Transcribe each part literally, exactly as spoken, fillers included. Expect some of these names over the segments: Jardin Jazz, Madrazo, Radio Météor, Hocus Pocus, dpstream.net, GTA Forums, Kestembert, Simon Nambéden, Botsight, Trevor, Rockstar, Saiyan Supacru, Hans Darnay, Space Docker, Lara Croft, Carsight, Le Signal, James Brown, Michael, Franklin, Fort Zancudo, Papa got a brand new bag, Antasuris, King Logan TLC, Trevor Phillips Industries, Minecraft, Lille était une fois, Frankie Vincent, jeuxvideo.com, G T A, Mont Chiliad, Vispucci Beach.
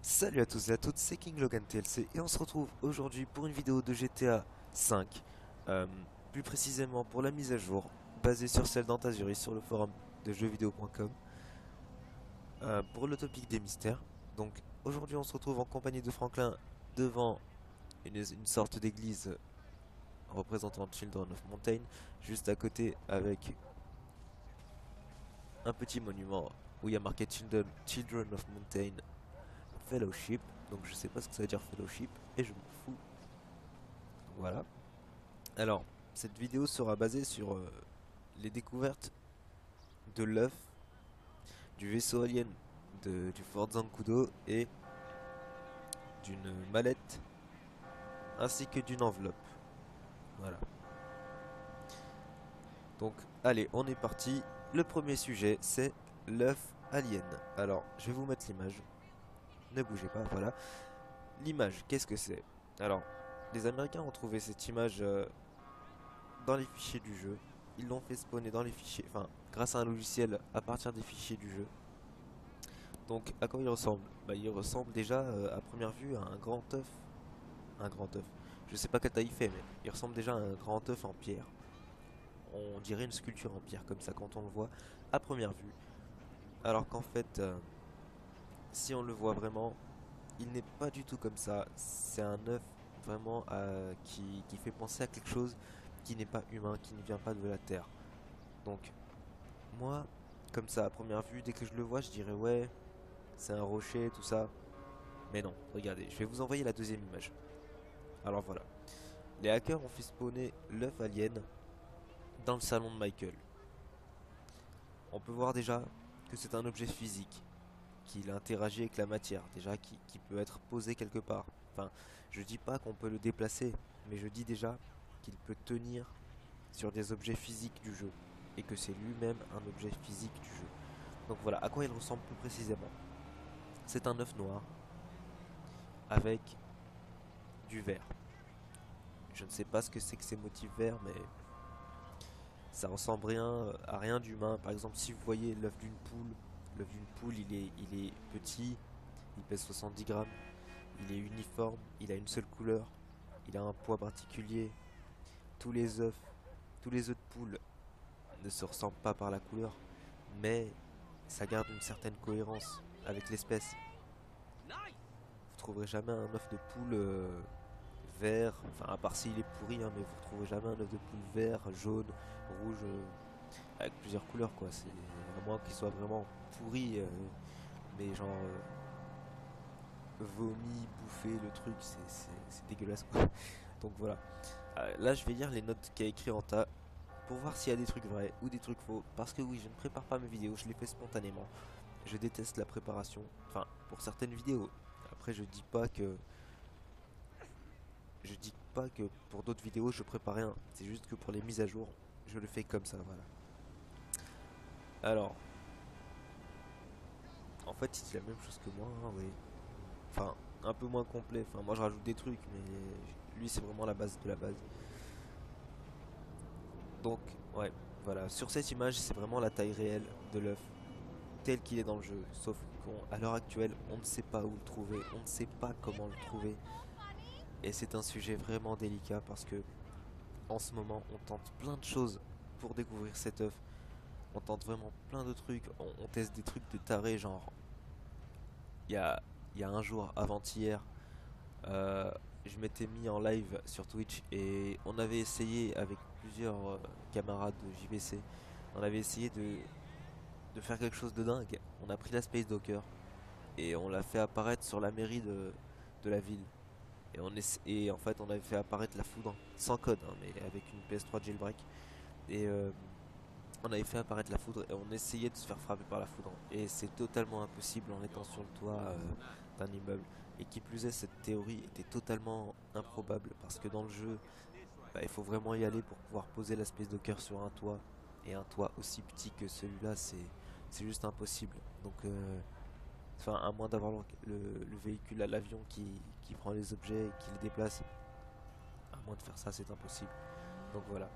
Salut à tous et à toutes, c'est King Logan T L C et on se retrouve aujourd'hui pour une vidéo de G T A cinq, euh, plus précisément pour la mise à jour basée sur celle d'Antasuris sur le forum de jeux vidéo point com. Euh, pour le topic des mystères. Donc aujourd'hui on se retrouve en compagnie de Franklin devant une, une sorte d'église représentant Children of Mountain, juste à côté avec un petit monument où il y a marqué Children, Children of Mountain Fellowship. Donc je sais pas ce que ça veut dire Fellowship et je m'en fous. Voilà. Alors cette vidéo sera basée sur euh, les découvertes de l'œuf, du vaisseau alien de, du Fort Zancudo et d'une mallette ainsi que d'une enveloppe. Voilà. Donc allez, on est parti. Le premier sujet, c'est l'œuf alien. Alors je vais vous mettre l'image, ne bougez pas. Voilà l'image. Qu'est-ce que c'est? Alors les Américains ont trouvé cette image euh, dans les fichiers du jeu. Ils l'ont fait spawner dans les fichiers, enfin grâce à un logiciel à partir des fichiers du jeu. Donc à quoi il ressemble? Bah, il ressemble déjà euh, à première vue à un grand œuf. Un grand œuf. Je sais pas quelle taille il fait, mais il ressemble déjà à un grand œuf en pierre. On dirait une sculpture en pierre comme ça quand on le voit à première vue. Alors qu'en fait, euh, si on le voit vraiment, il n'est pas du tout comme ça. C'est un œuf vraiment euh, qui, qui fait penser à quelque chose qui n'est pas humain, qui ne vient pas de la Terre. Donc moi, comme ça à première vue, dès que je le vois, je dirais ouais, c'est un rocher, tout ça. Mais non, regardez, je vais vous envoyer la deuxième image. Alors voilà, les hackers ont fait spawner l'œuf alien dans le salon de Michael. On peut voir déjà que c'est un objet physique, qu'il interagit avec la matière, déjà qui, qui peut être posé quelque part. Enfin, je dis pas qu'on peut le déplacer, mais je dis déjà qu'il peut tenir sur des objets physiques du jeu et que c'est lui-même un objet physique du jeu. Donc voilà à quoi il ressemble plus précisément. C'est un œuf noir avec du vert. Je ne sais pas ce que c'est que ces motifs verts, mais ça ressemble rien à rien d'humain. Par exemple, si vous voyez l'œuf d'une poule, l'œuf d'une poule il est, il est petit, il pèse soixante-dix grammes, il est uniforme, il a une seule couleur, il a un poids particulier. Tous les œufs, tous les œufs de poule ne se ressemblent pas par la couleur, mais ça garde une certaine cohérence avec l'espèce. Vous trouverez jamais un œuf de poule euh, vert, enfin à part s'il est pourri, hein, mais vous trouverez jamais un œuf de poule vert, jaune, rouge, euh, avec plusieurs couleurs quoi. C'est vraiment qu'il soit vraiment pourri, euh, mais genre euh, vomi, bouffé, le truc, c'est dégueulasse quoi. Donc voilà. Là je vais lire les notes qu'a écrit Anta pour voir s'il y a des trucs vrais ou des trucs faux, parce que oui, je ne prépare pas mes vidéos, je les fais spontanément. Je déteste la préparation, enfin pour certaines vidéos. Après je dis pas que je dis pas que pour d'autres vidéos je prépare rien, c'est juste que pour les mises à jour je le fais comme ça. Voilà. Alors en fait il dit la même chose que moi, hein, oui. Enfin un peu moins complet, enfin moi je rajoute des trucs, mais lui c'est vraiment la base de la base. Donc ouais, voilà, sur cette image c'est vraiment la taille réelle de l'œuf tel qu'il est dans le jeu, sauf qu'à l'heure actuelle on ne sait pas où le trouver, on ne sait pas comment le trouver, et c'est un sujet vraiment délicat parce que en ce moment on tente plein de choses pour découvrir cet œuf. On tente vraiment plein de trucs, on, on teste des trucs de taré, genre il y a Il y a un jour, avant-hier, euh, je m'étais mis en live sur Twitch et on avait essayé avec plusieurs euh, camarades de J V C, on avait essayé de, de faire quelque chose de dingue. On a pris la Space Docker et on l'a fait apparaître sur la mairie de, de la ville. Et, on et en fait, on avait fait apparaître la foudre, sans code, hein, mais avec une P S trois jailbreak. Et euh, on avait fait apparaître la foudre et on essayait de se faire frapper par la foudre. Et c'est totalement impossible en étant sur le toit euh, d'un immeuble. Et qui plus est, cette théorie était totalement improbable parce que dans le jeu, bah, il faut vraiment y aller pour pouvoir poser la Space Docker sur un toit, et un toit aussi petit que celui-là, c'est juste impossible. Donc euh, Enfin, à moins d'avoir le, le, le véhicule à l'avion qui, qui prend les objets et qui les déplace. À moins de faire ça, c'est impossible. Donc voilà.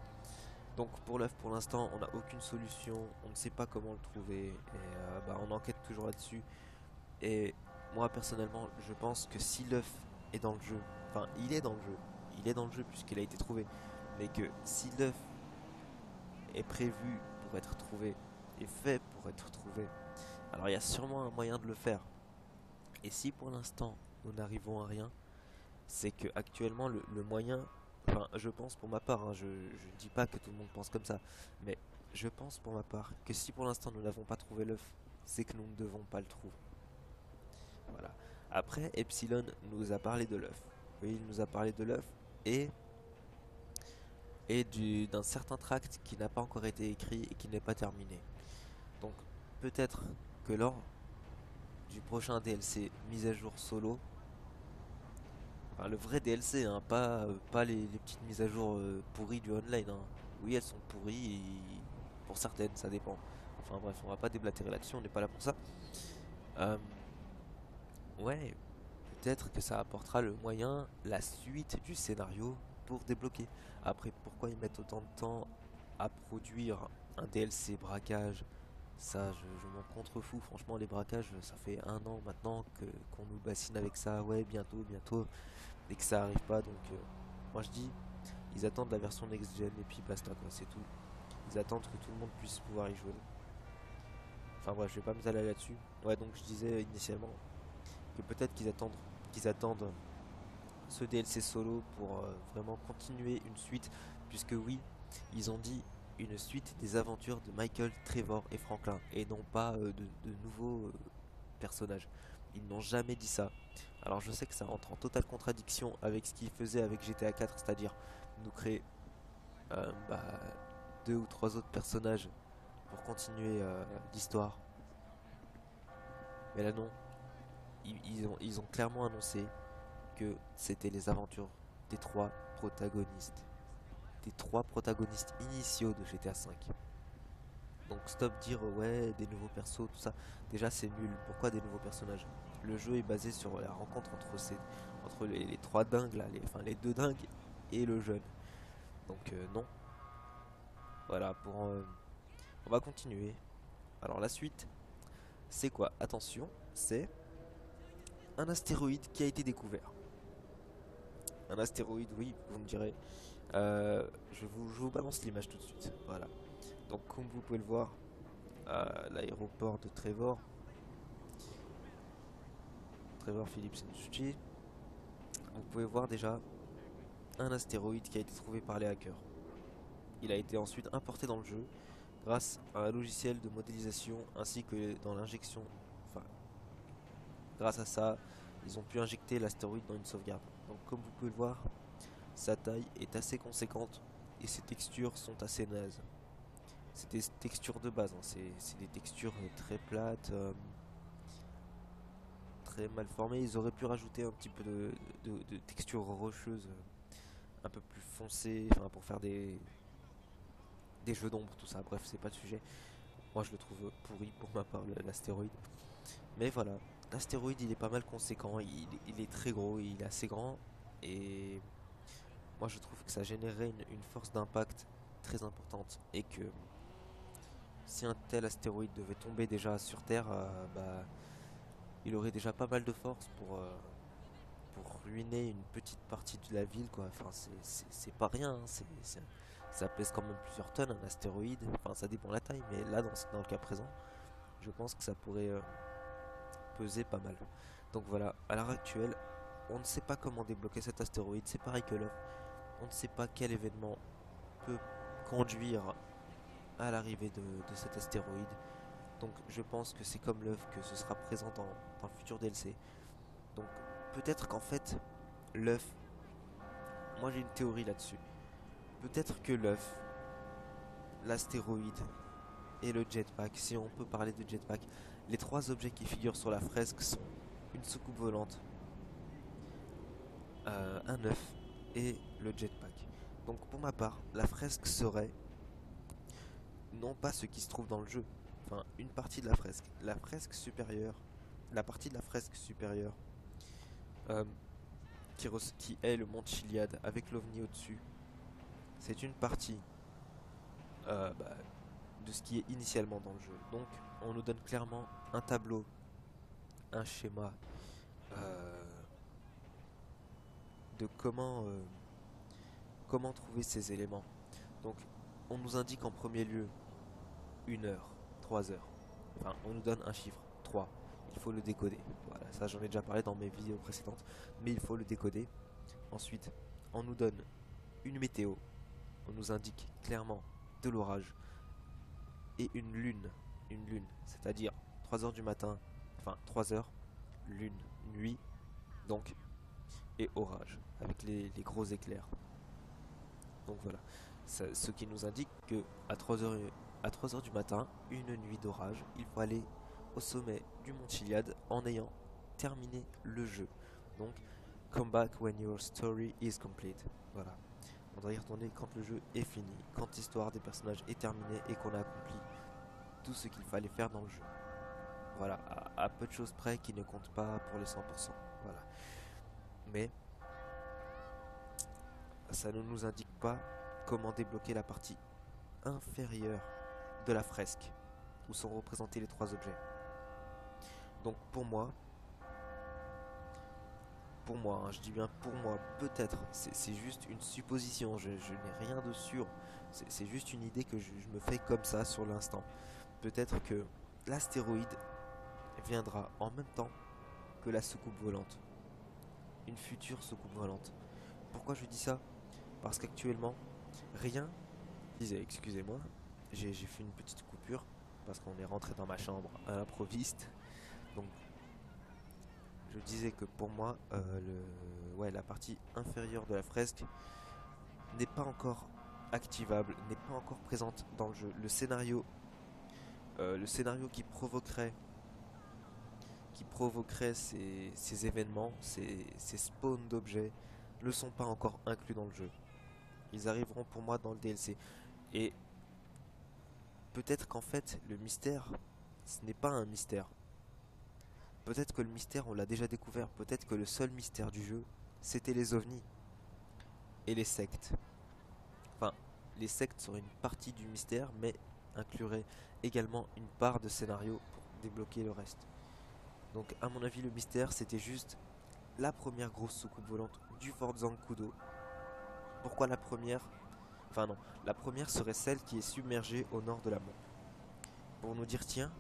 Donc pour l'œuf, pour l'instant, on n'a aucune solution. On ne sait pas comment le trouver. Et euh, bah, on enquête toujours là-dessus. Et moi, personnellement, je pense que si l'œuf est dans le jeu, enfin, il est dans le jeu. Il est dans le jeu puisqu'il a été trouvé. Mais que si l'œuf est prévu pour être trouvé, est fait pour être trouvé, alors il y a sûrement un moyen de le faire. Et si pour l'instant nous n'arrivons à rien, c'est que actuellement le, le moyen, enfin je pense pour ma part, hein, je ne dis pas que tout le monde pense comme ça, mais je pense pour ma part que si pour l'instant nous n'avons pas trouvé l'œuf, c'est que nous ne devons pas le trouver. Voilà. Après, Epsilon nous a parlé de l'œuf. Oui, il nous a parlé de l'œuf et et du d'un certain tract qui n'a pas encore été écrit et qui n'est pas terminé. Donc peut-être que lors du prochain D L C mise à jour solo, enfin le vrai D L C, hein, pas, pas les, les petites mises à jour euh, pourries du online, hein. Oui, elles sont pourries, et pour certaines, ça dépend. Enfin bref, on va pas déblatérer là-dessus, on n'est pas là pour ça. Euh, ouais, peut-être que ça apportera le moyen, la suite du scénario pour débloquer. Après, pourquoi ils mettent autant de temps à produire un D L C braquage? Ça, je, je m'en contrefous, franchement, les braquages, ça fait un an maintenant que qu'on nous bassine avec ça, ouais, bientôt, bientôt, et que ça arrive pas, donc, euh, moi je dis, ils attendent la version next-gen, et puis basta, quoi, c'est tout. Ils attendent que tout le monde puisse pouvoir y jouer. Enfin, bref, je vais pas me aller là-dessus. Ouais, donc je disais initialement que peut-être qu'ils attendent, qu'ils attendent ce D L C solo pour euh, vraiment continuer une suite, puisque oui, ils ont dit une suite des aventures de Michael, Trevor et Franklin, et non pas euh, de, de nouveaux euh, personnages. Ils n'ont jamais dit ça. Alors je sais que ça entre en totale contradiction avec ce qu'ils faisaient avec G T A quatre, c'est-à-dire nous créer euh, bah, deux ou trois autres personnages pour continuer euh, l'histoire. Mais là non, ils, ils, ont, ils ont clairement annoncé que c'était les aventures des trois protagonistes. Des trois protagonistes initiaux de G T A cinq. Donc stop dire ouais des nouveaux persos, tout ça, déjà c'est nul. Pourquoi des nouveaux personnages? Le jeu est basé sur la rencontre entre ces, entre les, les trois dingues là, les, enfin les deux dingues et le jeune. Donc euh, non. Voilà pour euh, on va continuer. Alors la suite, c'est quoi? Attention, c'est un astéroïde qui a été découvert. Un astéroïde, oui, vous me direz. Euh, je, vous, je vous balance l'image tout de suite. Voilà. Donc, comme vous pouvez le voir, euh, l'aéroport de Trevor, Trevor Phillips Industries, vous pouvez voir déjà un astéroïde qui a été trouvé par les hackers. Il a été ensuite importé dans le jeu grâce à un logiciel de modélisation ainsi que dans l'injection. Enfin, grâce à ça, ils ont pu injecter l'astéroïde dans une sauvegarde. Donc, comme vous pouvez le voir, sa taille est assez conséquente et ses textures sont assez nazes. C'est des textures de base, hein. C'est des textures très plates, euh, très mal formées. Ils auraient pu rajouter un petit peu de, de, de texture rocheuse, un peu plus foncée, enfin pour faire des, des jeux d'ombre, tout ça. Bref, c'est pas le sujet. Moi je le trouve pourri pour ma part, l'astéroïde. Mais voilà, l'astéroïde il est pas mal conséquent, il, il est très gros, il est assez grand et... Moi je trouve que ça générait une, une force d'impact très importante et que si un tel astéroïde devait tomber déjà sur Terre, euh, bah, il aurait déjà pas mal de force pour, euh, pour ruiner une petite partie de la ville, quoi. Enfin, c'est pas rien, hein. c'est, c'est, ça pèse quand même plusieurs tonnes un astéroïde, enfin ça dépend de la taille, mais là dans, dans le cas présent, je pense que ça pourrait euh, peser pas mal. Donc voilà, à l'heure actuelle, on ne sait pas comment débloquer cet astéroïde, c'est pareil que l'œuf. On ne sait pas quel événement peut conduire à l'arrivée de, de cet astéroïde. Donc je pense que c'est comme l'œuf que ce sera présent dans, dans le futur D L C. Donc peut-être qu'en fait l'œuf, moi j'ai une théorie là-dessus. Peut-être que l'œuf, l'astéroïde et le jetpack, si on peut parler de jetpack, les trois objets qui figurent sur la fresque sont une soucoupe volante, euh, un œuf et le jetpack. Donc pour ma part, la fresque serait non pas ce qui se trouve dans le jeu, enfin une partie de la fresque. La fresque supérieure la partie de la fresque supérieure euh, qui, qui est le Mont Chiliad avec l'ovni au-dessus. C'est une partie euh, bah, de ce qui est initialement dans le jeu. Donc on nous donne clairement un tableau, un schéma euh, de comment, euh, comment trouver ces éléments. Donc on nous indique en premier lieu une heure, trois heures. Enfin, on nous donne un chiffre, trois. Il faut le décoder. Voilà, ça j'en ai déjà parlé dans mes vidéos précédentes, mais il faut le décoder. Ensuite, on nous donne une météo. On nous indique clairement de l'orage et une lune. Une lune, c'est-à-dire trois heures du matin, enfin trois heures, lune, nuit, donc, et orage, avec les, les gros éclairs. Donc voilà, ça, ce qui nous indique que à trois heures... À trois heures du matin, une nuit d'orage, il faut aller au sommet du Mont Chiliad en ayant terminé le jeu. Donc, come back when your story is complete. Voilà. On doit y retourner quand le jeu est fini, quand l'histoire des personnages est terminée et qu'on a accompli tout ce qu'il fallait faire dans le jeu. Voilà, à, à peu de choses près qui ne comptent pas pour les cent pour cent. Voilà. Mais, ça ne nous indique pas comment débloquer la partie inférieure de la fresque où sont représentés les trois objets. Donc pour moi pour moi hein, je dis bien pour moi, peut-être c'est juste une supposition, je, je n'ai rien de sûr, c'est juste une idée que je, je me fais comme ça sur l'instant. Peut-être que l'astéroïde viendra en même temps que la soucoupe volante, une future soucoupe volante. Pourquoi je dis ça? Parce qu'actuellement rien disait, excusez-moi, j'ai fait une petite coupure parce qu'on est rentré dans ma chambre à l'improviste. Donc je disais que pour moi euh, le, ouais, la partie inférieure de la fresque n'est pas encore activable, n'est pas encore présente dans le jeu. Le scénario euh, le scénario qui provoquerait qui provoquerait ces, ces événements, ces, ces spawns d'objets ne sont pas encore inclus dans le jeu. Ils arriveront pour moi dans le D L C. Et peut-être qu'en fait, le mystère, ce n'est pas un mystère. Peut-être que le mystère, on l'a déjà découvert. Peut-être que le seul mystère du jeu, c'était les ovnis et les sectes. Enfin, les sectes seraient une partie du mystère, mais incluraient également une part de scénario pour débloquer le reste. Donc, à mon avis, le mystère, c'était juste la première grosse soucoupe volante du Fort Zancudo. Pourquoi la première ? Enfin non, la première serait celle qui est submergée au nord de la montagne. Pour nous dire, tiens,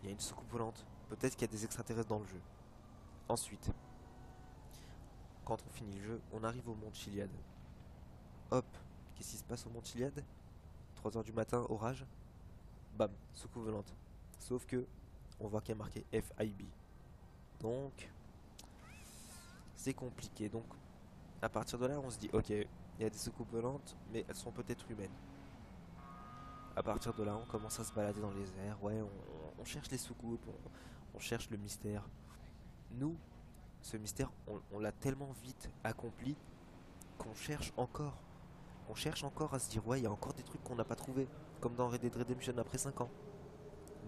il y a une soucoupe volante, peut-être qu'il y a des extraterrestres dans le jeu. Ensuite, quand on finit le jeu, on arrive au Mont Chiliad. Hop, qu'est-ce qui se passe au Mont Chiliad? trois heures du matin, orage, bam, soucoupe volante. Sauf que, on voit qu'il y a marqué F I B. Donc, c'est compliqué. Donc, à partir de là, on se dit, ok, il y a des soucoupes volantes, mais elles sont peut-être humaines. À partir de là, on commence à se balader dans les airs. Ouais, on, on cherche les soucoupes, on, on cherche le mystère. Nous, ce mystère, on, on l'a tellement vite accompli qu'on cherche encore. On cherche encore à se dire, ouais, il y a encore des trucs qu'on n'a pas trouvé, comme dans Red Dead Redemption après cinq ans.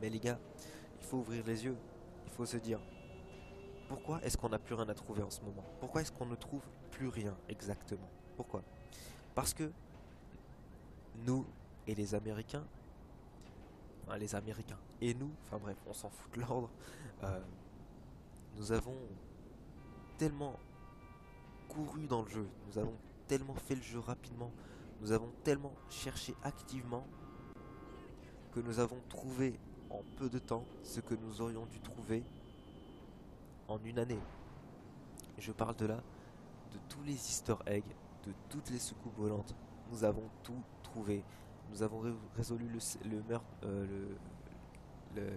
Mais les gars, il faut ouvrir les yeux. Il faut se dire, pourquoi est-ce qu'on n'a plus rien à trouver en ce moment? Pourquoi est-ce qu'on ne trouve plus rien exactement? Pourquoi? Parce que nous et les Américains, enfin les Américains et nous, enfin bref, on s'en fout de l'ordre, euh, nous avons tellement couru dans le jeu, nous avons tellement fait le jeu rapidement, nous avons tellement cherché activement que nous avons trouvé en peu de temps ce que nous aurions dû trouver en une année. Je parle de là, de tous les easter eggs, de toutes les soucoupes volantes. Nous avons tout trouvé. Nous avons ré résolu le, le meurtre, euh,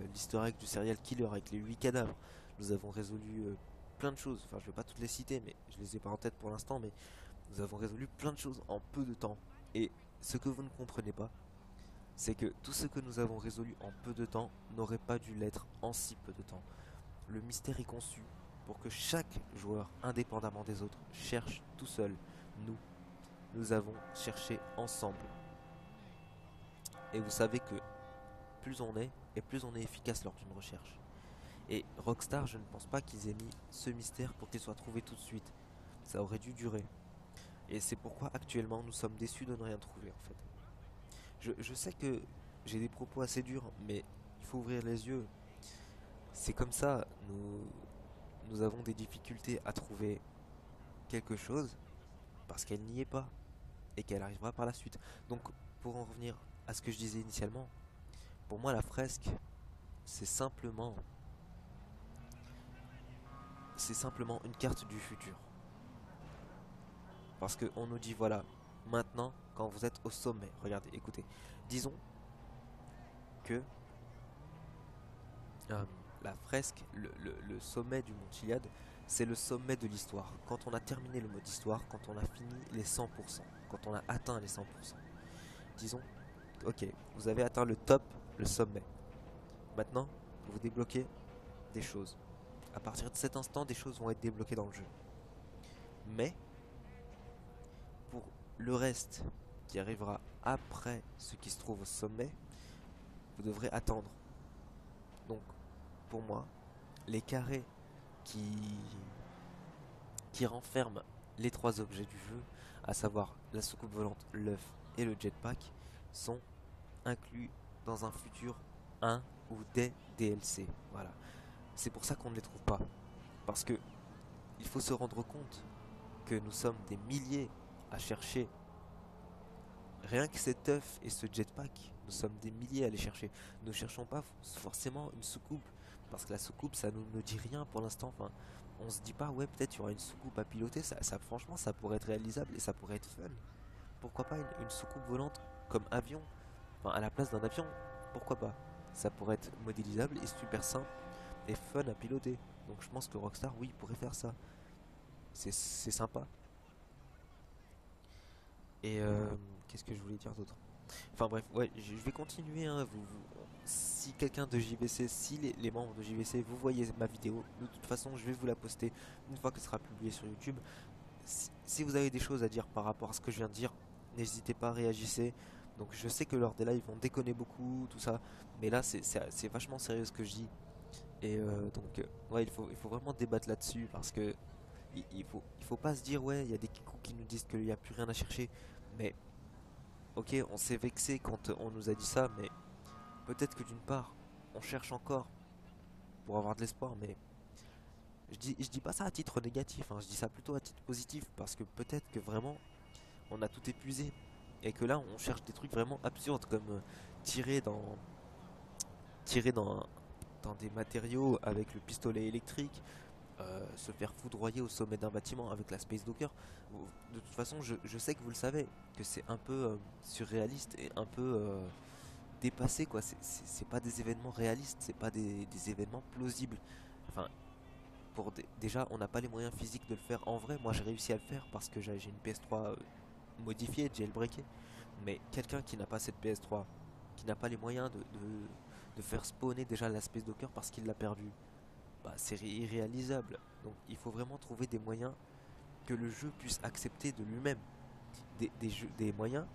l'easter le, le, egg du serial killer avec les huit cadavres. Nous avons résolu euh, plein de choses. Enfin, je vais pas toutes les citer, mais je les ai pas en tête pour l'instant. Mais nous avons résolu plein de choses en peu de temps. Et ce que vous ne comprenez pas, c'est que tout ce que nous avons résolu en peu de temps n'aurait pas dû l'être en si peu de temps. Le mystère est conçu pour que chaque joueur, indépendamment des autres, cherche tout seul. Nous, nous avons cherché ensemble. Et vous savez que plus on est, et plus on est efficace lors d'une recherche. Et Rockstar, je ne pense pas qu'ils aient mis ce mystère pour qu'il soit trouvé tout de suite. Ça aurait dû durer. Et c'est pourquoi actuellement nous sommes déçus de ne rien trouver en fait. Je, je sais que j'ai des propos assez durs, mais il faut ouvrir les yeux. C'est comme ça, nous, nous avons des difficultés à trouver quelque chose parce qu'elle n'y est pas et qu'elle arrivera par la suite. Donc pour en revenir à ce que je disais initialement, pour moi la fresque, c'est simplement, c'est simplement une carte du futur. Parce qu'on nous dit, voilà, maintenant, quand vous êtes au sommet, regardez, écoutez, disons que euh, la fresque, le, le, le sommet du Mont Chiliad, c'est le sommet de l'histoire. Quand on a terminé le mode histoire, quand on a fini les cent pour cent, quand on a atteint les cent pour cent, disons, ok, vous avez atteint le top, le sommet. Maintenant, vous débloquez des choses. À partir de cet instant, des choses vont être débloquées dans le jeu. Mais pour le reste qui arrivera après ce qui se trouve au sommet, vous devrez attendre. Donc pour moi, les carrés qui, qui renferment les trois objets du jeu, à savoir la soucoupe volante, l'œuf et le jetpack, sont inclus dans un futur un ou des D L C. Voilà. C'est pour ça qu'on ne les trouve pas. Parce que il faut se rendre compte que nous sommes des milliers à chercher rien que cet œuf et ce jetpack. Nous sommes des milliers à les chercher. Nous ne cherchons pas forcément une soucoupe, parce que la soucoupe, ça ne nous dit rien pour l'instant. Enfin, on se dit pas, ouais, peut-être il y aura une soucoupe à piloter. Ça, ça, franchement, ça pourrait être réalisable et ça pourrait être fun. Pourquoi pas une, une soucoupe volante comme avion, enfin, à la place d'un avion, pourquoi pas. Ça pourrait être modélisable et super simple et fun à piloter. Donc je pense que Rockstar, oui, pourrait faire ça. C'est sympa. Et euh, qu'est-ce que je voulais dire d'autre? Enfin bref, ouais, je vais continuer. Hein, vous, vous, si quelqu'un de J V C, si les, les membres de J V C, vous voyez ma vidéo, de toute façon, je vais vous la poster une fois qu'elle sera publiée sur YouTube. Si, si vous avez des choses à dire par rapport à ce que je viens de dire, n'hésitez pas, réagissez. Donc je sais que lors des lives, on déconne beaucoup, tout ça, mais là, c'est vachement sérieux ce que je dis. Et euh, donc, ouais, il faut, il faut vraiment débattre là-dessus, parce que il, il, faut, il faut pas se dire, ouais, il y a des kikous qui nous disent qu'il n'y a plus rien à chercher, mais ok, on s'est vexé quand on nous a dit ça, mais peut-être que d'une part, on cherche encore pour avoir de l'espoir, mais je dis, je dis pas ça à titre négatif, hein, je dis ça plutôt à titre positif, parce que peut-être que vraiment, on a tout épuisé, et que là, on cherche des trucs vraiment absurdes, comme euh, tirer dans... tirer dans... dans des matériaux avec le pistolet électrique, euh, se faire foudroyer au sommet d'un bâtiment avec la Space Docker. De toute façon, je, je sais que vous le savez, que c'est un peu euh, surréaliste et un peu euh, dépassé, quoi. C'est pas des événements réalistes, c'est pas des, des événements plausibles. Enfin, pour des, déjà, on n'a pas les moyens physiques de le faire en vrai. Moi, j'ai réussi à le faire parce que j'ai une P S trois euh, modifiée, jailbreakée. Mais quelqu'un qui n'a pas cette P S trois, qui n'a pas les moyens de... de de faire spawner déjà la Space Docker parce qu'il l'a perdu, bah, c'est irréalisable. Donc il faut vraiment trouver des moyens que le jeu puisse accepter de lui-même, des, des, des moyens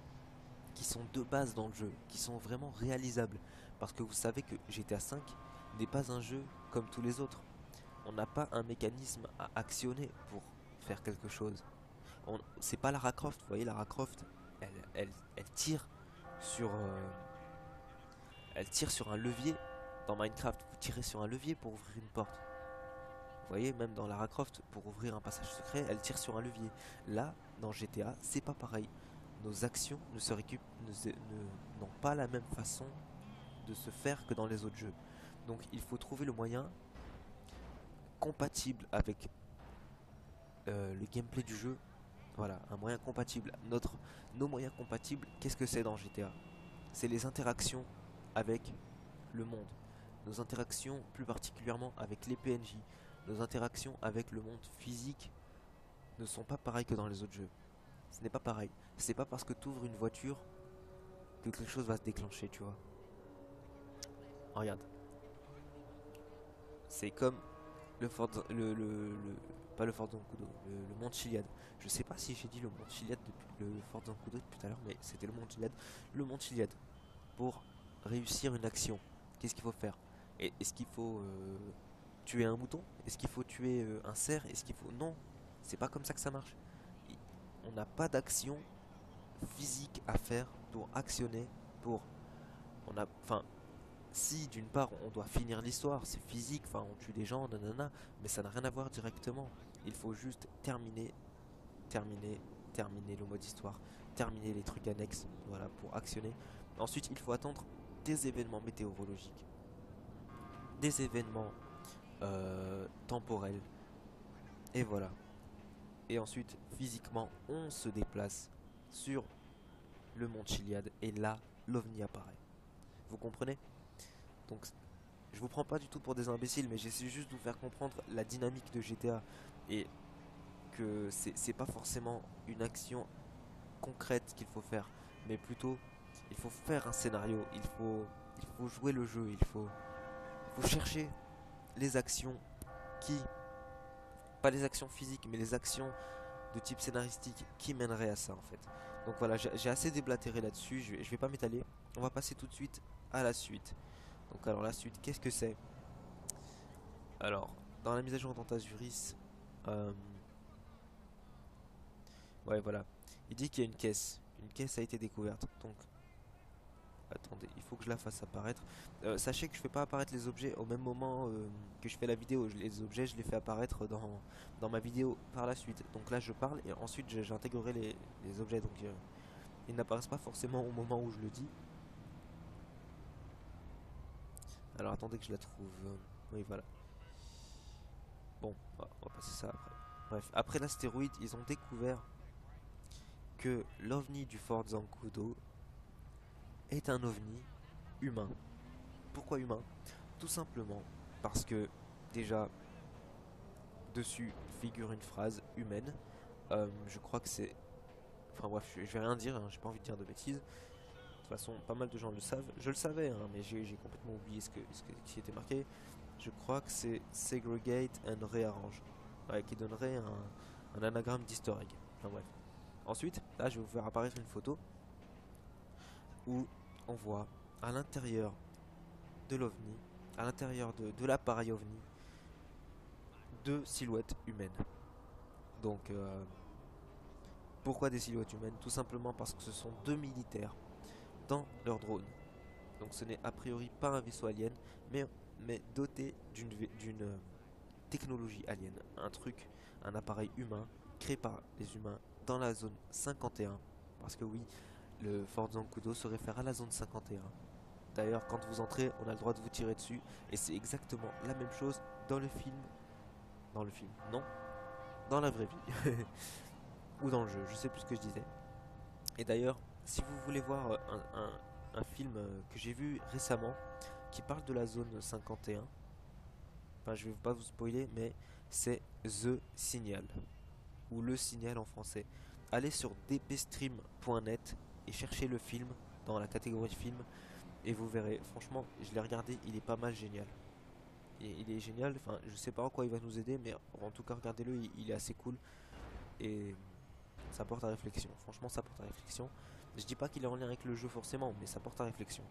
qui sont de base dans le jeu, qui sont vraiment réalisables, parce que vous savez que G T A cinq n'est pas un jeu comme tous les autres. On n'a pas un mécanisme à actionner pour faire quelque chose. C'est pas Lara Croft, vous voyez, Lara Croft, elle, elle, elle tire sur... Euh, Elle tire sur un levier. Dans Minecraft, vous tirez sur un levier pour ouvrir une porte. Vous voyez, même dans Lara Croft, pour ouvrir un passage secret, elle tire sur un levier. Là, dans G T A, c'est pas pareil. Nos actions ne se récup... n'ont pas la même façon de se faire que dans les autres jeux. Donc il faut trouver le moyen compatible avec euh, le gameplay du jeu. Voilà, un moyen compatible. Notre... Nos moyens compatibles, qu'est-ce que c'est dans G T A? C'est les interactions avec le monde, nos interactions plus particulièrement avec les P N J, nos interactions avec le monde physique ne sont pas pareilles que dans les autres jeux. Ce n'est pas pareil. C'est pas parce que tu ouvres une voiture que quelque chose va se déclencher, tu vois. Oh, regarde, c'est comme le Fort, le, le, le pas le Fort Zancudo, le, le Mont Chiliad. Je sais pas si j'ai dit le Mont Chiliad depuis le Fort Zancudo depuis tout à l'heure, mais c'était le Mont Chiliad. Le Mont Chiliad, pour réussir une action, qu'est-ce qu'il faut faire? Est-ce qu'il faut euh, tuer un mouton? Est-ce qu'il faut tuer euh, un cerf? Est-ce qu'il faut... Non, c'est pas comme ça que ça marche. On n'a pas d'action physique à faire pour actionner, pour... On a... Enfin, si d'une part on doit finir l'histoire, c'est physique, enfin on tue des gens, nanana, mais ça n'a rien à voir directement. Il faut juste terminer, terminer, terminer le mode histoire, terminer les trucs annexes, voilà, pour actionner. Ensuite, il faut attendre des événements météorologiques, des événements euh, temporels, et voilà. Et ensuite, physiquement, on se déplace sur le Mont Chiliad, et là, l'OVNI apparaît. Vous comprenez? Donc, je vous prends pas du tout pour des imbéciles, mais j'essaie juste de vous faire comprendre la dynamique de G T A, et que c'est pas forcément une action concrète qu'il faut faire, mais plutôt... Il faut faire un scénario, il faut, il faut jouer le jeu, il faut, il faut chercher les actions qui, pas les actions physiques, mais les actions de type scénaristique qui mèneraient à ça en fait. Donc voilà, j'ai assez déblatéré là-dessus, je, je vais pas m'étaler, on va passer tout de suite à la suite. Donc alors la suite, qu'est-ce que c'est? Alors, dans la mise à jour d'Antasuris, euh... ouais voilà, il dit qu'il y a une caisse, une caisse a été découverte, donc... Attendez, il faut que je la fasse apparaître. Euh, sachez que je ne fais pas apparaître les objets au même moment euh, que je fais la vidéo. Je, les objets, je les fais apparaître dans, dans ma vidéo par la suite. Donc là, je parle et ensuite, j'intégrerai les, les objets. Donc, euh, ils n'apparaissent pas forcément au moment où je le dis. Alors, attendez que je la trouve. Oui, voilà. Bon, on va passer ça après. Bref, après l'astéroïde, ils ont découvert que l'OVNI du Fort Zancudo est un ovni humain. Pourquoi humain? Tout simplement parce que déjà dessus figure une phrase humaine. Euh, je crois que c'est... Enfin bref, je vais rien dire, hein, j'ai pas envie de dire de bêtises. De toute façon, pas mal de gens le savent. Je le savais, hein, mais j'ai complètement oublié ce, que, ce, que, ce qui était marqué. Je crois que c'est Segregate and Rearrange. Ouais, qui donnerait un, un anagramme d'historique. Enfin bref. Ensuite, là je vais vous faire apparaître une photo où on voit à l'intérieur de l'OVNI, à l'intérieur de, de l'appareil OVNI, deux silhouettes humaines. Donc, euh, pourquoi des silhouettes humaines? Tout simplement parce que ce sont deux militaires dans leur drone. Donc ce n'est a priori pas un vaisseau alien, mais, mais doté d'une d'une technologie alien. Un truc, un appareil humain, créé par les humains dans la zone cinquante et un. Parce que oui... Le Fort Zancudo se réfère à la zone cinquante et un. D'ailleurs, quand vous entrez, on a le droit de vous tirer dessus. Et c'est exactement la même chose dans le film. Dans le film, non. Dans la vraie vie. Ou dans le jeu, je sais plus ce que je disais. Et d'ailleurs, si vous voulez voir un, un, un film que j'ai vu récemment, qui parle de la zone cinquante et un, enfin, je vais pas vous spoiler, mais c'est The Signal. Ou Le Signal en français. Allez sur d p stream point net et cherchez le film dans la catégorie film et vous verrez. Franchement, je l'ai regardé, il est pas mal génial. Et il est génial, enfin je sais pas en quoi il va nous aider, mais en tout cas regardez-le, il, il est assez cool et ça porte à réflexion. Franchement, ça porte à réflexion. Je dis pas qu'il est en lien avec le jeu forcément, mais ça porte à réflexion.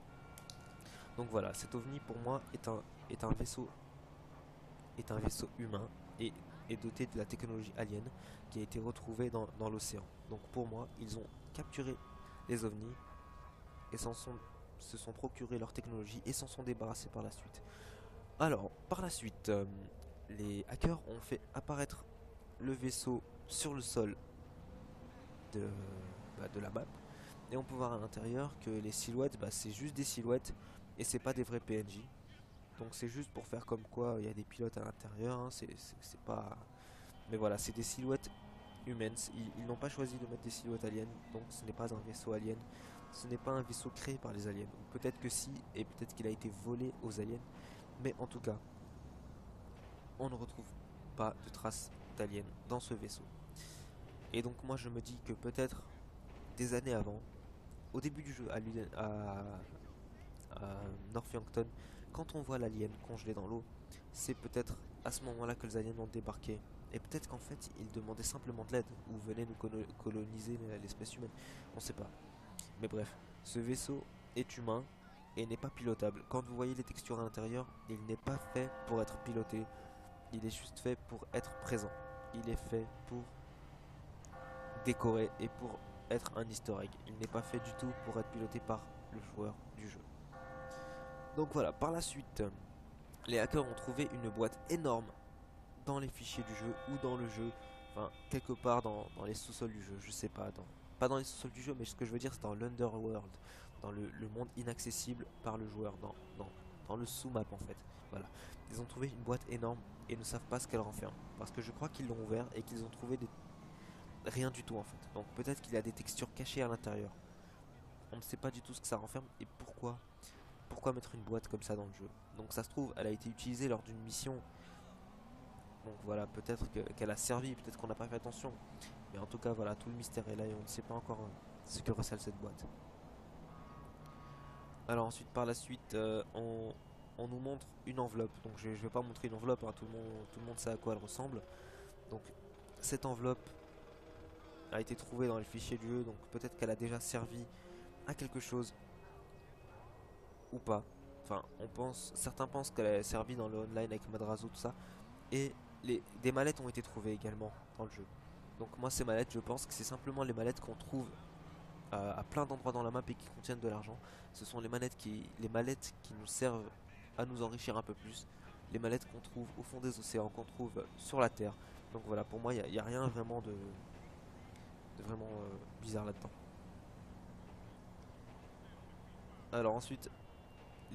Donc voilà, cet ovni pour moi est un est un vaisseau est un vaisseau humain et est doté de la technologie alien qui a été retrouvée dans, dans l'océan. Donc pour moi, ils ont capturé les ovnis et s'en sont, se sont procurés leur technologie et s'en sont débarrassés par la suite. Alors, par la suite, euh, les hackers ont fait apparaître le vaisseau sur le sol de, bah, de la map et on peut voir à l'intérieur que les silhouettes, bah, c'est juste des silhouettes et c'est pas des vrais P N J. Donc c'est juste pour faire comme quoi il y a des pilotes à l'intérieur, hein, c'est pas... Mais voilà, c'est des silhouettes humaines, ils, ils n'ont pas choisi de mettre des silhouettes aliens, donc ce n'est pas un vaisseau alien, ce n'est pas un vaisseau créé par les aliens. Peut-être que si, et peut-être qu'il a été volé aux aliens, mais en tout cas, on ne retrouve pas de traces d'aliens dans ce vaisseau. Et donc moi je me dis que peut-être des années avant, au début du jeu à, à, à North Yankton, quand on voit l'alien congelé dans l'eau, c'est peut-être à ce moment-là que les aliens ont débarqué. Et peut-être qu'en fait, ils demandaient simplement de l'aide ou venaient nous coloniser l'espèce humaine. On ne sait pas. Mais bref, ce vaisseau est humain et n'est pas pilotable. Quand vous voyez les textures à l'intérieur, il n'est pas fait pour être piloté, il est juste fait pour être présent. Il est fait pour décorer et pour être un easter egg. Il n'est pas fait du tout pour être piloté par le joueur du jeu. Donc voilà, par la suite, les hackers ont trouvé une boîte énorme dans les fichiers du jeu ou dans le jeu, enfin quelque part dans, dans les sous-sols du jeu, je sais pas, dans, pas dans les sous-sols du jeu, mais ce que je veux dire c'est dans l'underworld, dans le, le monde inaccessible par le joueur, dans, dans, dans le sous-map en fait. Voilà, ils ont trouvé une boîte énorme et ne savent pas ce qu'elle renferme, parce que je crois qu'ils l'ont ouvert et qu'ils ont trouvé des... rien du tout en fait. Donc peut-être qu'il y a des textures cachées à l'intérieur, on ne sait pas du tout ce que ça renferme et pourquoi. Pourquoi mettre une boîte comme ça dans le jeu? Donc ça se trouve, elle a été utilisée lors d'une mission. Donc voilà, peut-être qu'elle a servi, peut-être qu'on n'a pas fait attention. Mais en tout cas, voilà, tout le mystère est là et on ne sait pas encore ce que recèle cette boîte. Alors ensuite, par la suite, euh, on, on nous montre une enveloppe. Donc je ne vais pas montrer une enveloppe, hein, tout le monde, tout le monde sait à quoi elle ressemble. Donc cette enveloppe a été trouvée dans les fichiers du jeu, donc peut-être qu'elle a déjà servi à quelque chose. Ou pas, enfin on pense, certains pensent qu'elle a servi dans le online avec Madrazo, tout ça, et les, des mallettes ont été trouvées également dans le jeu. Donc moi ces mallettes, je pense que c'est simplement les mallettes qu'on trouve euh, à plein d'endroits dans la map et qui contiennent de l'argent. Ce sont les mallettes qui, les mallettes qui nous servent à nous enrichir un peu plus, les mallettes qu'on trouve au fond des océans, qu'on trouve sur la terre. Donc voilà, pour moi il n'y a, a rien vraiment de, de vraiment euh, bizarre là-dedans. Alors ensuite,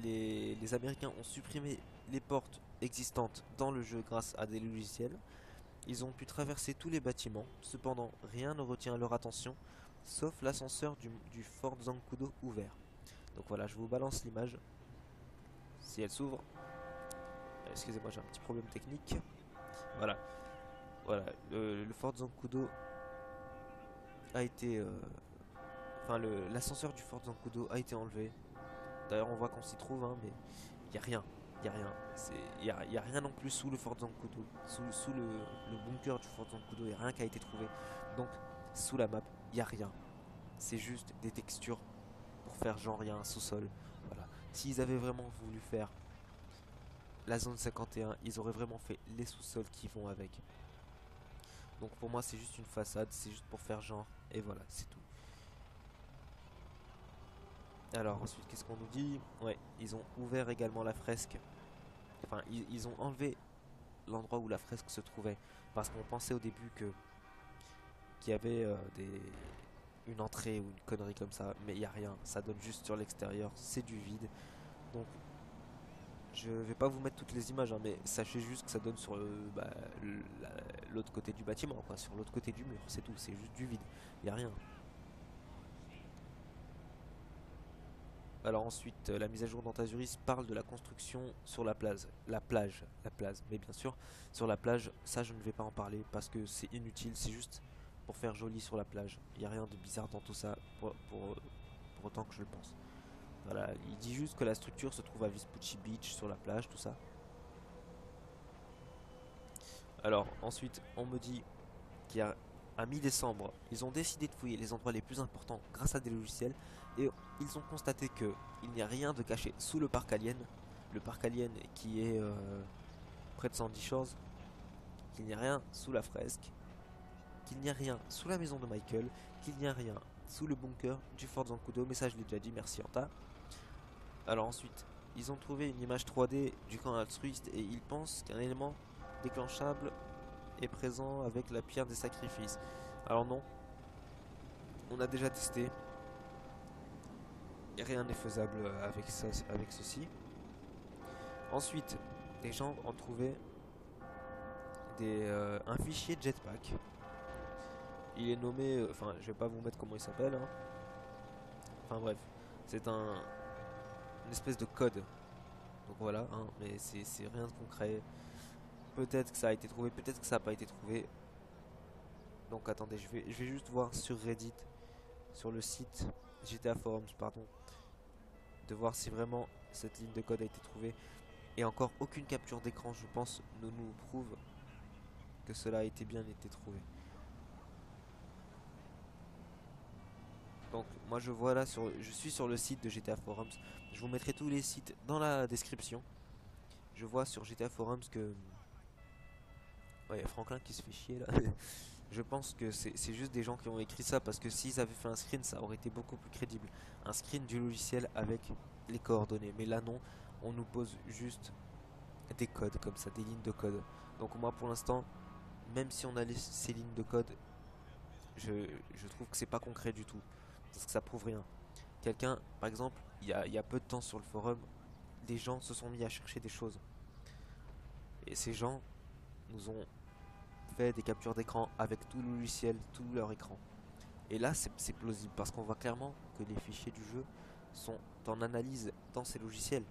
Les, les Américains ont supprimé les portes existantes dans le jeu grâce à des logiciels. Ils ont pu traverser tous les bâtiments, cependant rien ne retient leur attention sauf l'ascenseur du, du Fort Zancudo ouvert. Donc voilà, je vous balance l'image si elle s'ouvre. Excusez-moi, j'ai un petit problème technique. Voilà, voilà, le, le Fort Zancudo a été... Euh, enfin, l'ascenseur du Fort Zancudo a été enlevé. D'ailleurs on voit qu'on s'y trouve, hein, mais il n'y a rien, il n'y a rien, il n'y a, y a rien non plus sous le Fort Zancudo, sous, sous le, le bunker du Fort Zancudo, il n'y a rien qui a été trouvé. Donc sous la map, il n'y a rien, c'est juste des textures pour faire genre il y a un sous-sol. Voilà. S'ils avaient vraiment voulu faire la zone cinquante et un, ils auraient vraiment fait les sous-sols qui vont avec. Donc pour moi c'est juste une façade, c'est juste pour faire genre, et voilà, c'est tout. Alors ensuite, qu'est-ce qu'on nous dit? Ouais, ils ont ouvert également la fresque. Enfin, ils, ils ont enlevé l'endroit où la fresque se trouvait, parce qu'on pensait au début que qu'il y avait euh, des, une entrée ou une connerie comme ça, mais il n'y a rien. Ça donne juste sur l'extérieur, c'est du vide. Donc, je vais pas vous mettre toutes les images, hein, mais sachez juste que ça donne sur l'autre bah, la, côté du bâtiment, quoi, sur l'autre côté du mur, c'est tout. C'est juste du vide, il n'y a rien. Alors ensuite, la mise à jour d'Antasuris parle de la construction sur la plage, la plage, la plage, mais bien sûr, sur la plage, ça je ne vais pas en parler parce que c'est inutile, c'est juste pour faire joli sur la plage, il n'y a rien de bizarre dans tout ça, pour, pour, pour autant que je le pense. Voilà, il dit juste que la structure se trouve à Vispucci Beach, sur la plage, tout ça. Alors ensuite, on me dit qu'il y a... à mi-décembre, ils ont décidé de fouiller les endroits les plus importants grâce à des logiciels et ils ont constaté que il n'y a rien de caché sous le parc Alien, le parc Alien qui est euh, près de Sandy Shores, qu'il n'y a rien sous la fresque, qu'il n'y a rien sous la maison de Michael, qu'il n'y a rien sous le bunker du Fort Zancudo, mais ça je l'ai déjà dit, merci Anta. Alors ensuite, ils ont trouvé une image trois D du camp altruiste et ils pensent qu'un élément déclenchable est présent avec la pierre des sacrifices. Alors non, on a déjà testé et rien n'est faisable avec ça, avec ceci. Ensuite, les gens ont trouvé des, euh, un fichier jetpack. Il est nommé, enfin euh, je vais pas vous mettre comment il s'appelle, hein. Enfin bref, c'est un une espèce de code. Donc voilà, hein, mais c'est rien de concret. Peut-être que ça a été trouvé, peut-être que ça n'a pas été trouvé. Donc attendez, je vais, je vais juste voir sur Reddit, sur le site G T A Forums, pardon, de voir si vraiment cette ligne de code a été trouvée. Et encore, aucune capture d'écran, je pense, ne nous prouve que cela a été bien été trouvé. Donc moi je vois là sur, je suis sur le site de G T A Forums. Je vous mettrai tous les sites dans la description. Je vois sur G T A Forums que ouais, Franklin qui se fait chier là. Je pense que c'est juste des gens qui ont écrit ça, parce que s'ils avaient fait un screen, ça aurait été beaucoup plus crédible. Un screen du logiciel avec les coordonnées. Mais là non, on nous pose juste des codes comme ça, des lignes de code. Donc moi pour l'instant, même si on a les, ces lignes de code, je, je trouve que c'est pas concret du tout. Parce que ça prouve rien. Quelqu'un, par exemple, il y, y a peu de temps sur le forum, des gens se sont mis à chercher des choses. Et ces gens nous ont fait des captures d'écran avec tout le logiciel, tout leur écran. Et là, c'est plausible parce qu'on voit clairement que les fichiers du jeu sont en analyse dans ces logiciels.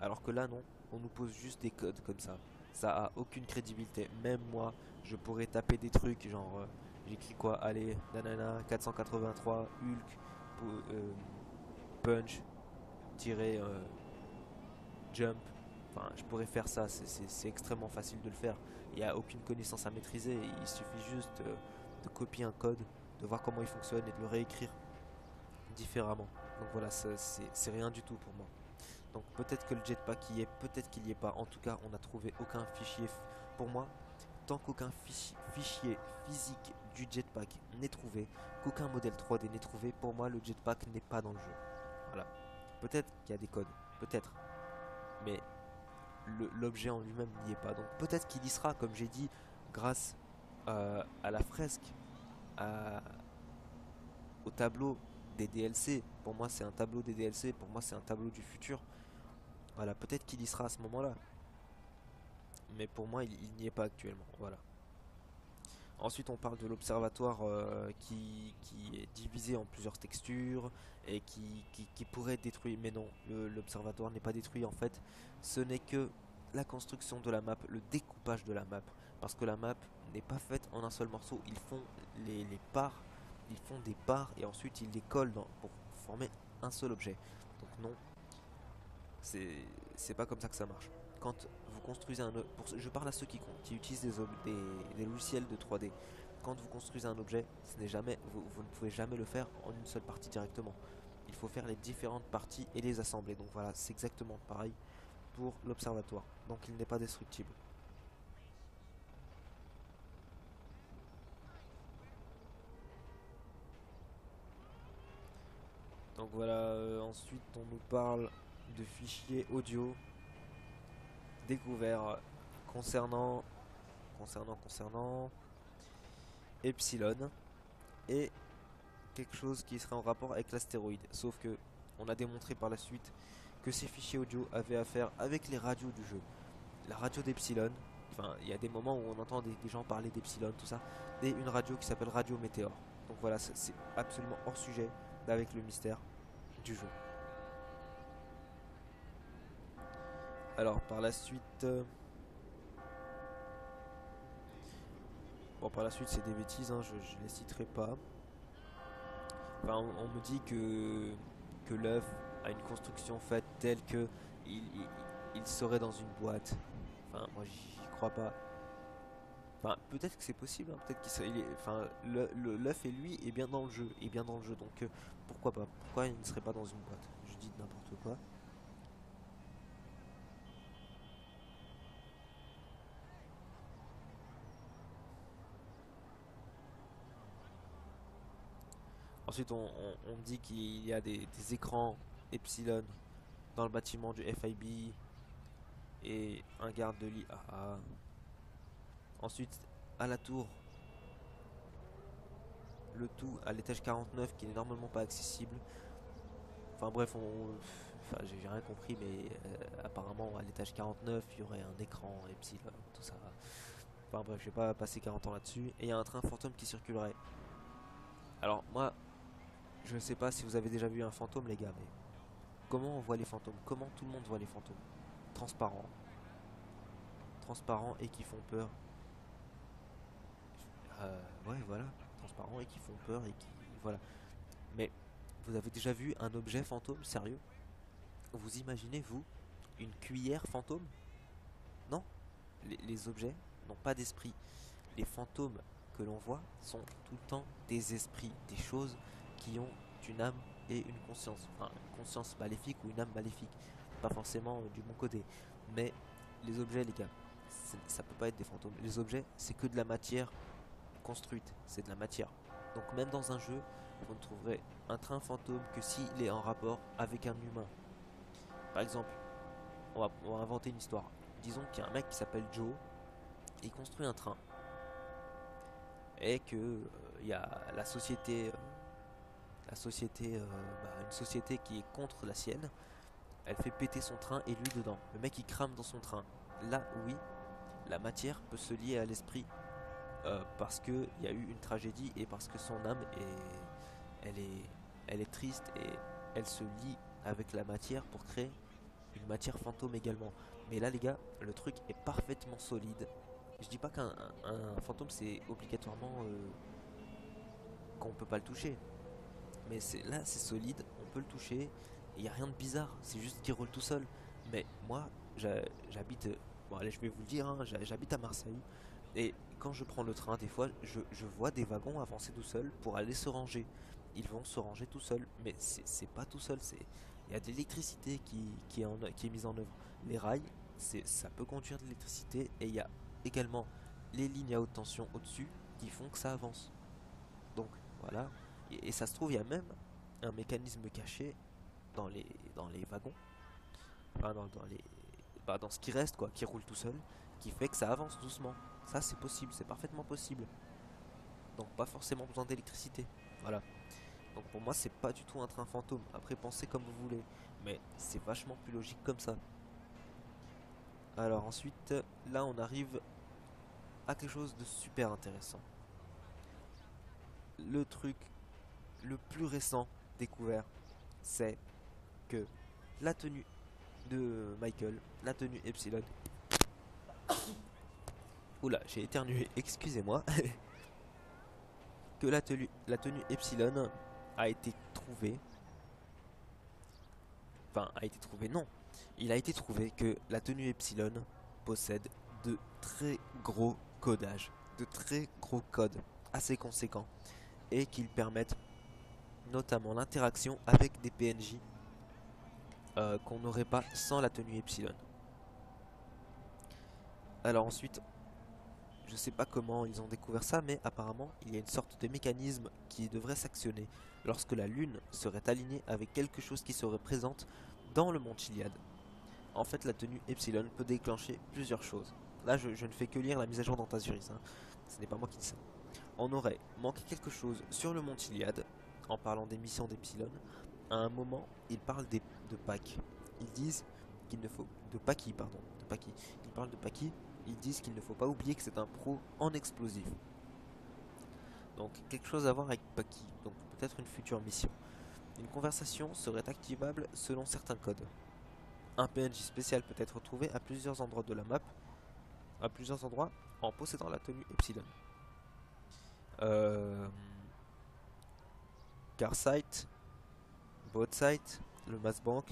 Alors que là, non, on nous pose juste des codes comme ça. Ça a aucune crédibilité. Même moi, je pourrais taper des trucs genre... Euh, j'écris quoi? Allez, nanana, quatre cent quatre-vingt-trois, Hulk, euh, punch, tirer, euh, jump. Enfin, je pourrais faire ça, c'est extrêmement facile de le faire. Il n'y a aucune connaissance à maîtriser. Il suffit juste euh, de copier un code, de voir comment il fonctionne et de le réécrire différemment. Donc voilà, c'est rien du tout pour moi. Donc peut-être que le jetpack y est, peut-être qu'il n'y est pas. En tout cas, on n'a trouvé aucun fichier pour moi. Tant qu'aucun fichier physique du jetpack n'est trouvé, qu'aucun modèle trois D n'est trouvé, pour moi le jetpack n'est pas dans le jeu. Voilà. Peut-être qu'il y a des codes, peut-être. Mais l'objet en lui-même n'y est pas. Donc peut-être qu'il y sera, comme j'ai dit, grâce euh, à la fresque, à, au tableau des D L C. Pour moi c'est un tableau des D L C, pour moi c'est un tableau du futur. Voilà, peut-être qu'il y sera à ce moment-là. Mais pour moi, il, il n'y est pas actuellement. Voilà. Ensuite, on parle de l'observatoire euh, qui, qui est divisé en plusieurs textures et qui, qui, qui pourrait être détruit. Mais non, l'observatoire n'est pas détruit en fait. Ce n'est que la construction de la map, le découpage de la map. Parce que la map n'est pas faite en un seul morceau. Ils font les, les parts, ils font des parts et ensuite ils les collent dans, pour former un seul objet. Donc non, c'est pas comme ça que ça marche. Quand vous construisez un pour, je parle à ceux qui, qui utilisent des, des, des logiciels de trois D. Quand vous construisez un objet, ce n'est jamais, vous, vous ne pouvez jamais le faire en une seule partie directement. Il faut faire les différentes parties et les assembler. Donc voilà, c'est exactement pareil pour l'observatoire. Donc il n'est pas destructible. Donc voilà, euh, ensuite on nous parle de fichiers audio découvert concernant concernant concernant Epsilon et quelque chose qui serait en rapport avec l'astéroïde, sauf que on a démontré par la suite que ces fichiers audio avaient affaire avec les radios du jeu, la radio d'Epsilon. Enfin, il y a des moments où on entend des, des gens parler d'Epsilon, tout ça, et une radio qui s'appelle Radio Météor. Donc voilà, c'est absolument hors sujet avec le mystère du jeu. Alors par la suite, euh... bon par la suite c'est des bêtises, hein, je, je les citerai pas. Enfin, on, on me dit que que l'œuf a une construction faite telle que il, il, il serait dans une boîte. Enfin moi j'y crois pas. Enfin peut-être que c'est possible, hein, peut-être qu'il serait, il est, enfin le l'œuf et lui est bien dans le jeu, est bien dans le jeu. Donc euh, pourquoi pas? Pourquoi il ne serait pas dans une boîte? Je dis n'importe quoi. Ensuite, on, on, on dit qu'il y a des, des écrans Epsilon dans le bâtiment du F I B et un garde de l'I A A. Ah, ah. Ensuite, à la tour, le tout à l'étage quarante-neuf qui n'est normalement pas accessible. Enfin bref, on, enfin, j'ai rien compris, mais euh, apparemment à l'étage quarante-neuf, il y aurait un écran Epsilon, tout ça. Enfin bref, je vais pas passer quarante ans là-dessus. Et il y a un train fantôme qui circulerait. Alors moi, je ne sais pas si vous avez déjà vu un fantôme les gars, mais comment on voit les fantômes? Comment tout le monde voit les fantômes? Transparents. Transparents et qui font peur. Euh, ouais voilà, transparents et qui font peur et qui... Voilà. Mais vous avez déjà vu un objet fantôme? Sérieux? Vous imaginez, vous, une cuillère fantôme? Non, les, les objets n'ont pas d'esprit. Les fantômes que l'on voit sont tout le temps des esprits, des choses qui ont c'est une âme et une conscience, enfin une conscience maléfique ou une âme maléfique, pas forcément euh, du bon côté. Mais les objets, les gars, ça peut pas être des fantômes. Les objets, c'est que de la matière construite, c'est de la matière. Donc même dans un jeu, vous ne trouverez un train fantôme que s'il est en rapport avec un humain. Par exemple, on va, on va inventer une histoire. Disons qu'il y a un mec qui s'appelle Joe, il construit un train. Et que euh, y a la société, euh, la société euh, bah, une société qui est contre la sienne, elle fait péter son train et lui dedans. Le mec il crame dans son train. Là, oui, la matière peut se lier à l'esprit euh, parce qu'il y a eu une tragédie et parce que son âme est, elle est, elle est triste et elle se lie avec la matière pour créer une matière fantôme également. Mais là, les gars, le truc est parfaitement solide. Je dis pas qu'un un, un fantôme c'est obligatoirement euh, qu'on peut pas le toucher, mais là c'est solide, on peut le toucher, il n'y a rien de bizarre, c'est juste qu'il roule tout seul. Mais moi j'habite, bon allez je vais vous le dire, hein, j'habite à Marseille et quand je prends le train des fois je, je vois des wagons avancer tout seuls pour aller se ranger. Ils vont se ranger tout seuls, mais c'est pas tout seul, il y a de l'électricité qui, qui, qui est mise en œuvre. Les rails, ça peut conduire de l'électricité et il y a également les lignes à haute tension au-dessus qui font que ça avance. Donc voilà, et, et ça se trouve il y a même un mécanisme caché dans les dans les wagons, enfin, dans, dans les bah, dans ce qui reste quoi, qui roule tout seul, qui fait que ça avance doucement. Ça c'est possible, c'est parfaitement possible. Donc pas forcément besoin d'électricité. Voilà. Donc pour moi c'est pas du tout un train fantôme. Après pensez comme vous voulez, mais c'est vachement plus logique comme ça. Alors ensuite, là on arrive à quelque chose de super intéressant. Le truc le plus récent découvert, c'est que la tenue de Michael, la tenue Epsilon... Oula, j'ai éternué, excusez-moi. Que la tenue, la tenue Epsilon a été trouvée... Enfin, a été trouvée, non. Il a été trouvé que la tenue Epsilon possède de très gros codages, de très gros codes assez conséquents et qu'ils permettent notamment l'interaction avec des P N J euh, qu'on n'aurait pas sans la tenue Epsilon. Alors ensuite, je sais pas comment ils ont découvert ça, mais apparemment il y a une sorte de mécanisme qui devrait s'actionner lorsque la lune serait alignée avec quelque chose qui serait présente dans le Mont Chiliad. En fait la tenue Epsilon peut déclencher plusieurs choses. Là je, je ne fais que lire la mise à jour d'Antasuris, hein. Ce n'est pas moi qui dis ça. On aurait manqué quelque chose sur le Mont Chiliad. En parlant des missions d'Epsilon, à un moment ils parlent des, de Pâques. Ils disent qu'il ne faut... De Pâques, pardon. De Pâques. Ils parlent de Pâques. Ils disent qu'il ne faut pas oublier que c'est un pro en explosif. Donc quelque chose à voir avec Paki, donc peut-être une future mission. Une conversation serait activable selon certains codes. Un P N J spécial peut être trouvé à plusieurs endroits de la map, à plusieurs endroits en possédant la tenue Epsilon. Euh... Carsight, Botsight, le MassBank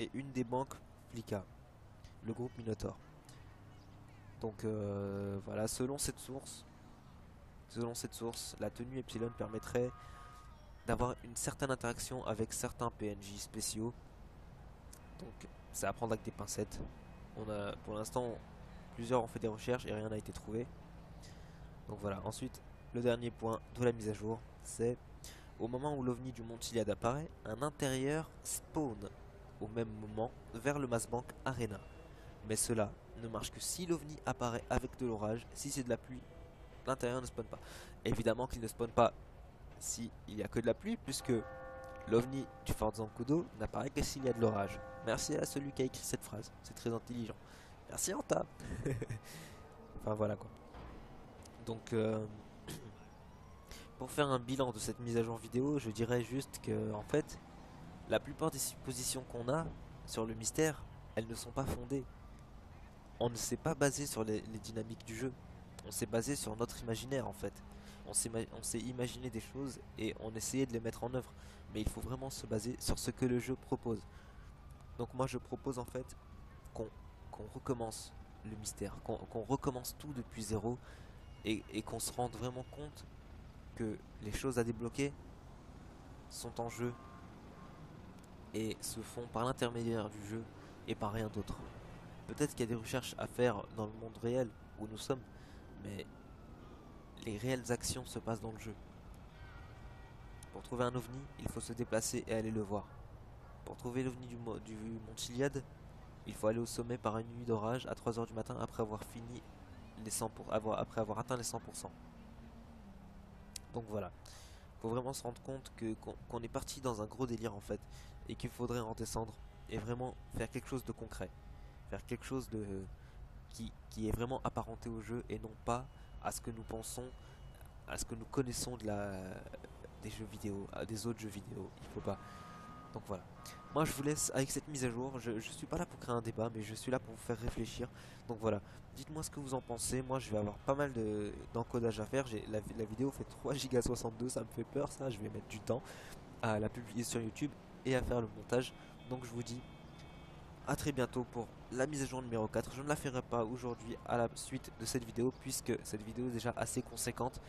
et une des banques Flika, le groupe Minotaur. Donc euh, voilà, selon cette source, selon cette source, la tenue Epsilon permettrait d'avoir une certaine interaction avec certains P N J spéciaux. Donc c'est à prendre avec des pincettes. On a, pour l'instant, plusieurs ont fait des recherches et rien n'a été trouvé. Donc voilà. Ensuite, le dernier point de la mise à jour, c'est au moment où l'ovni du Mont Chiliad apparaît, un intérieur spawn au même moment vers le MassBank Arena. Mais cela ne marche que si l'ovni apparaît avec de l'orage. Si c'est de la pluie, l'intérieur ne spawn pas. Évidemment qu'il ne spawn pas s'il n'y a que de la pluie, puisque l'ovni du Fort Zancudo n'apparaît que s'il y a de l'orage. Merci à celui qui a écrit cette phrase, c'est très intelligent. Merci Anta. Enfin voilà quoi. Donc euh, pour faire un bilan de cette mise à jour vidéo, je dirais juste que en fait la plupart des suppositions qu'on a sur le mystère, elles ne sont pas fondées. On ne s'est pas basé sur les, les dynamiques du jeu. On s'est basé sur notre imaginaire en fait. On s'est imaginé des choses et on essayait de les mettre en œuvre. Mais il faut vraiment se baser sur ce que le jeu propose. Donc moi je propose en fait qu'on qu'on recommence le mystère, qu'on qu'on recommence tout depuis zéro et, et qu'on se rende vraiment compte que les choses à débloquer, sont en jeu et se font par l'intermédiaire du jeu et par rien d'autre. Peut-être qu'il y a des recherches à faire dans le monde réel où nous sommes, mais les réelles actions se passent dans le jeu. Pour trouver un ovni, il faut se déplacer et aller le voir. Pour trouver l'ovni du, mo du Mont Chiliad, il faut aller au sommet par une nuit d'orage à trois heures du matin après avoir, fini les cent pour avoir, après avoir atteint les cent pour cent. Donc voilà, faut vraiment se rendre compte que qu'on qu'on est parti dans un gros délire en fait, et qu'il faudrait en descendre et vraiment faire quelque chose de concret. Faire quelque chose de euh, qui, qui est vraiment apparenté au jeu et non pas à ce que nous pensons, à ce que nous connaissons de la, euh, des jeux vidéo, euh, des autres jeux vidéo. Il faut pas. Donc voilà. Moi je vous laisse avec cette mise à jour. Je, je suis pas là pour créer un débat, mais je suis là pour vous faire réfléchir. Donc voilà. Dites-moi ce que vous en pensez. Moi je vais avoir pas mal d'encodages de, à faire. La, la vidéo fait trois giga soixante-deux, ça me fait peur, ça. Je vais mettre du temps à la publier sur YouTube et à faire le montage. Donc je vous dis à très bientôt pour la mise à jour numéro quatre. Je ne la ferai pas aujourd'hui à la suite de cette vidéo, puisque cette vidéo est déjà assez conséquente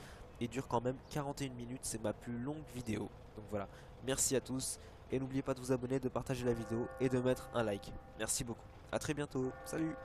et dure quand même quarante et une minutes. C'est ma plus longue vidéo. Donc voilà. Merci à tous. Et n'oubliez pas de vous abonner, de partager la vidéo et de mettre un like. Merci beaucoup. A très bientôt. Salut!